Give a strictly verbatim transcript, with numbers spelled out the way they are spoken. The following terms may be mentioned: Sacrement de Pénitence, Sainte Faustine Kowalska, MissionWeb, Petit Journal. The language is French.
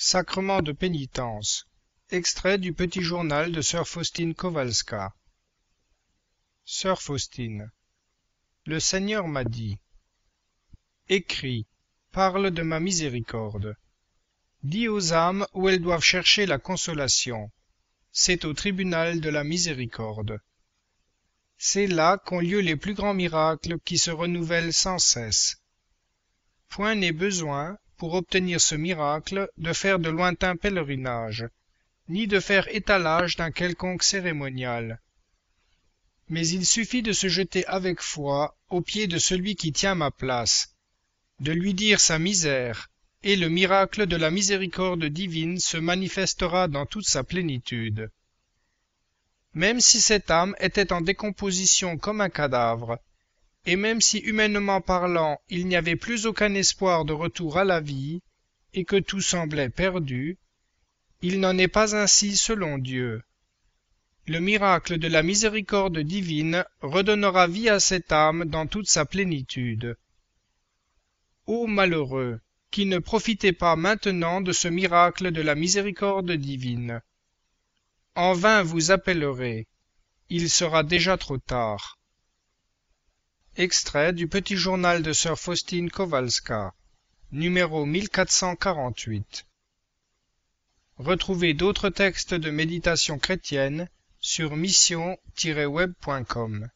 Sacrement de pénitence. Extrait du Petit Journal de Sœur Faustine Kowalska. Sœur Faustine. Le Seigneur m'a dit. Écris, parle de ma miséricorde. Dis aux âmes où elles doivent chercher la consolation. C'est au tribunal de la miséricorde. C'est là qu'ont lieu les plus grands miracles qui se renouvellent sans cesse. Point n'est besoin, pour obtenir ce miracle, de faire de lointains pèlerinages, ni de faire étalage d'un quelconque cérémonial. Mais il suffit de se jeter avec foi aux pieds de celui qui tient ma place, de lui dire sa misère, et le miracle de la miséricorde divine se manifestera dans toute sa plénitude. Même si cette âme était en décomposition comme un cadavre, et même si humainement parlant il n'y avait plus aucun espoir de retour à la vie, et que tout semblait perdu, il n'en est pas ainsi selon Dieu. Le miracle de la miséricorde divine redonnera vie à cette âme dans toute sa plénitude. Ô malheureux, qui ne profitez pas maintenant de ce miracle de la miséricorde divine! En vain vous appellerez, il sera déjà trop tard. Extrait du Petit Journal de Sœur Faustine Kowalska, numéro mille quatre cent quarante-huit. Retrouvez d'autres textes de méditation chrétienne sur mission web point com.